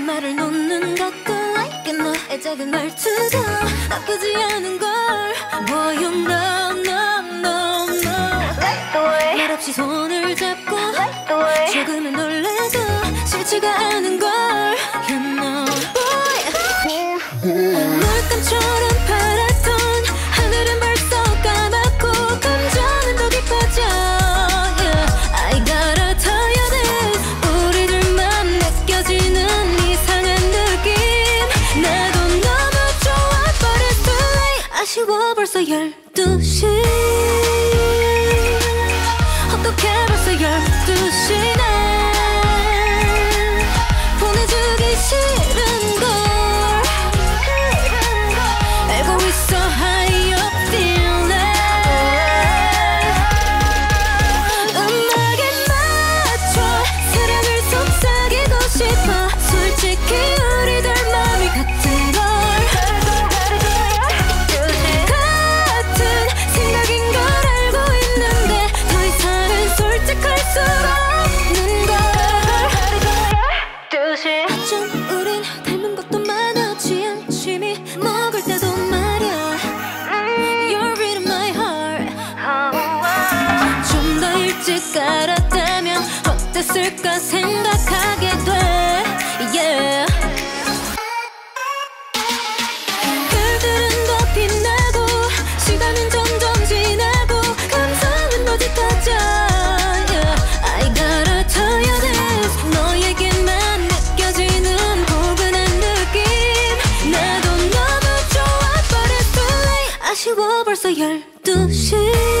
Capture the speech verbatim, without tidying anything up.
한 말을 놓는 것도 like 너 나의 작은 말투도 나쁘지 않은 걸 보여 no no no no like the way 말 없이 손을 잡고 like the way 조금은 놀라도 싫지가 않은 걸 you know boy 물감처럼 파랗던 하늘은 벌써 까맣고 감정은 더 깊어져 아쉬워 벌써 열두 시 어떻게 벌써 열두 시네 보내주기 싫은걸 알고 있어 high up feeling 음악에 맞춰 사랑을 속삭이고 싶어 솔직히 우리들 마음이 같은 걸 알았다면 어땠을까 생각하게 돼 yeah. 별들은 더 빛나고 시간은 점점 지나고 감성은 더 짙어져 yeah. I gotta tell you this 너에게만 느껴지는 포근한 느낌 나도 너무 좋아 but it's too late 아쉬워 벌써 열두 시